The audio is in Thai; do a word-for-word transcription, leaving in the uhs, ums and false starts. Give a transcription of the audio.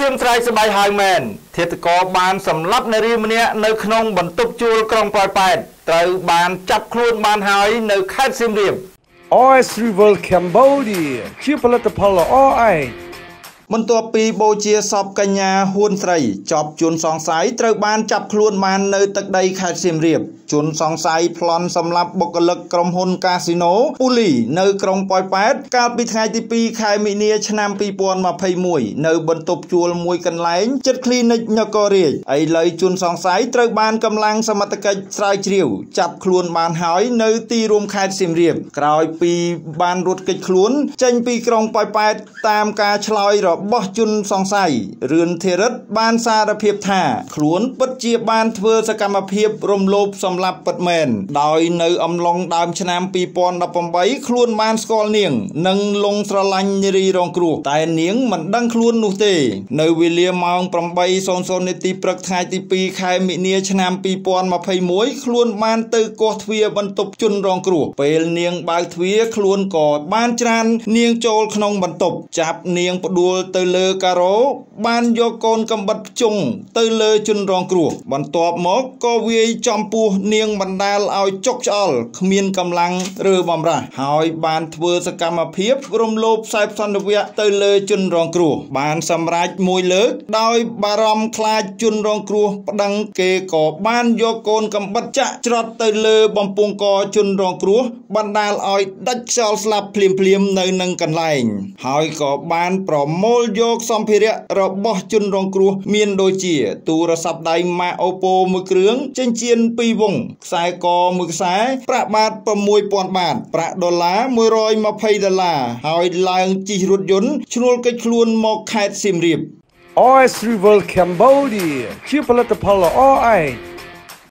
เชื่อมใจสบายไฮแมนเทตกอบานสำลับในริมเนียในขนมบรรทุกจูลกรองปล่อยไปเตาบานจับครูนบานหายในแคดซิมเรียม โอ เอส River Cambodia ชื่อผลิตภัณฑ์อ้อยมันตัวปีโบเชียสอบกัญญาฮวนไตรจอบจุนสองสายเตาบานจับครูนบานในตึกใดแคดซิมเรียมจุนสองสายพลอนสำหรับบุคลากรกรมหนคาสิโนปุลีในกรงปอยแปดการปิดท้ายที่ปีขายมิเนียชนามปีปวนมาพายมวยในบรรทุกจูลมวยกันไหลจัดคลีนนกเรียไอเลยจุนสองสายเตาบานกำลังสมรรถกิจสายเรียวจับคลวนบานหอยในตีรวมขายสิมเรียบกลายปีบานรุดกิจคลวนเจนปีกรงปอยแปดตามการชลอยรอบบ่จุนสองสายเรือนเทรดบานซาระเพียบท่าคลวนปัจเจียบานเทอสกรรมเพียบรมโลบสหลับปัดเมนโดยในอำลองดามชนามปีปอนดับปมใบครูนบานสกอลเนียงนังลงสลันยรีรองครูแต่เนียงมันดังครูนนุเตในเวลีมองปมใบโซนโซนในตีประทายตีปีขายมิเนียชนามปีปอนมาพายมวยครูนบานเตกอทเวียบรรทุกจุนรองครูเปลเนียงบางทเวียครูนกอดบานจานเนียงโจลขนมบรรทุกจับเนียงปดูเตเลกะโรบานโยกนกำบัดจงเตเลจุนรองครูบรรทุกหมอกกเวียจอมปูเนียงบรรดาเอาจกจัลขมีนกำลังเรือบอมระหอยบานเทอสกรรมเพียบรมโลบไซบซันเวียเตยเลยจุนรองครูบานสำราญมวยเลิกโดยบารมคลายจุนรองครูประดังเกกอบานโยกนกำบัดจะจรดเตยเลยบอมปงกอจุนรองครูบรรดาเอาดัชจัลสลับเพลียมเพลียมในนังกันไลหอยกอบานปลอมโมลโยกซอมเพเรระบอจุนรองครูเมียนโดยเจียตูรศัพท์ใดมาโอโปมือเครื่องเจนเจียนปีวงสายกอมือสายประบาทประมวยปอนบาทประดอลลาร์มวยรอยมาพายดอลลาร์หอยลางจีรุดยนต์ชนวนกระคลวนหมอกแคดซิมรีบ โอ เอส River Cambodia ชื่อผลิตภัณฑ์อ้อย